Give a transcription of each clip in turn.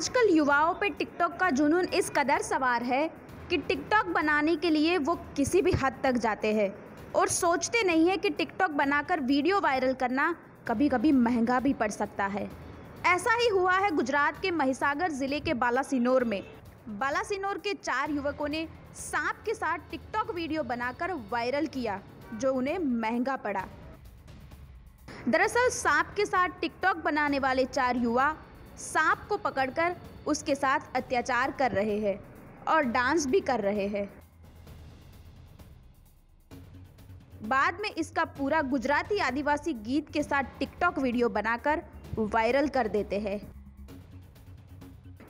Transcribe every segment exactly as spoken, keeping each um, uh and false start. आजकल युवाओं पे टिकटॉक का जुनून इस कदर सवार है कि टिकटॉक बनाने के लिए वो किसी भी हद तक जाते हैं और सोचते नहीं है कि टिकटॉक बनाकर वीडियो वायरल करना कभी कभी महंगा भी पड़ सकता है। ऐसा ही हुआ है गुजरात के महिसागर ज़िले के बालासिनोर में। बालासिनोर के चार युवकों ने सांप के साथ टिकटॉक वीडियो बनाकर वायरल किया जो उन्हें महंगा पड़ा। दरअसल सांप के साथ टिकटॉक बनाने वाले चार युवा सांप को पकड़कर उसके साथ अत्याचार कर रहे हैं और डांस भी कर रहे हैं। बाद में इसका पूरा गुजराती आदिवासी गीत के साथ टिकटॉक वीडियो बनाकर वायरल कर देते हैं।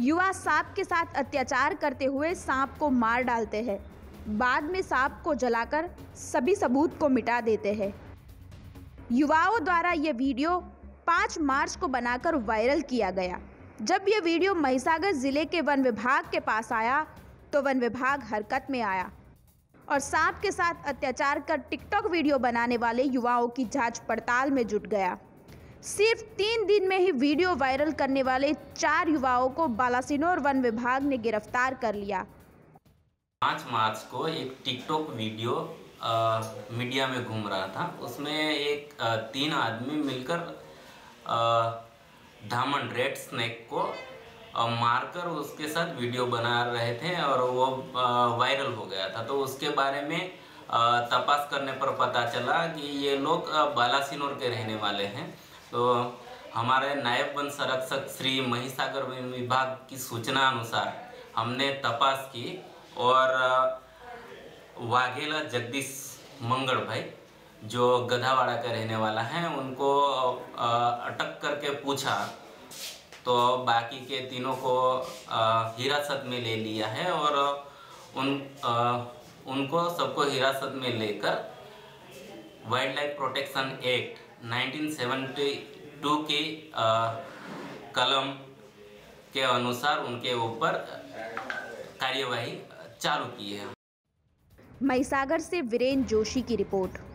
युवा सांप के साथ अत्याचार करते हुए सांप को मार डालते हैं, बाद में सांप को जलाकर सभी सबूत को मिटा देते हैं। युवाओं द्वारा यह वीडियो पाँच मार्च को बनाकर वायरल किया गया। जब यह वीडियो महिसागर ज़िले के वन विभाग के पास आया तो वन विभाग हरकत में आया और सांप के साथ अत्याचार कर टिकटॉक वीडियो बनाने वाले युवाओं की जांच पड़ताल में जुट गया। सिर्फ तीन दिन में ही वीडियो वायरल करने वाले चार युवाओं को बालासिनोर वन विभाग ने गिरफ्तार कर लिया। पाँच मार्च को एक टिकटॉक वीडियो आ, मीडिया में घूम रहा था। उसमें एक आ, तीन आदमी मिलकर धामन रेड स्नेक को आ, मारकर उसके साथ वीडियो बना रहे थे और वो आ, वायरल हो गया था। तो उसके बारे में आ, तपास करने पर पता चला कि ये लोग बालासिनोर के रहने वाले हैं। तो हमारे नायब वन संरक्षक श्री महिसागर वन विभाग की सूचना अनुसार हमने तपास की और वाघेला जगदीश मंगल भाई जो गधावाड़ा का रहने वाला है उनको अटक करके पूछा तो बाकी के तीनों को हिरासत में ले लिया है और उन उनको सबको हिरासत में लेकर वाइल्ड लाइफ प्रोटेक्शन एक्ट उन्नीस सौ बहत्तर की कलम के अनुसार उनके ऊपर कार्यवाही चालू की है। महिसागर से वीरेंद्र जोशी की रिपोर्ट।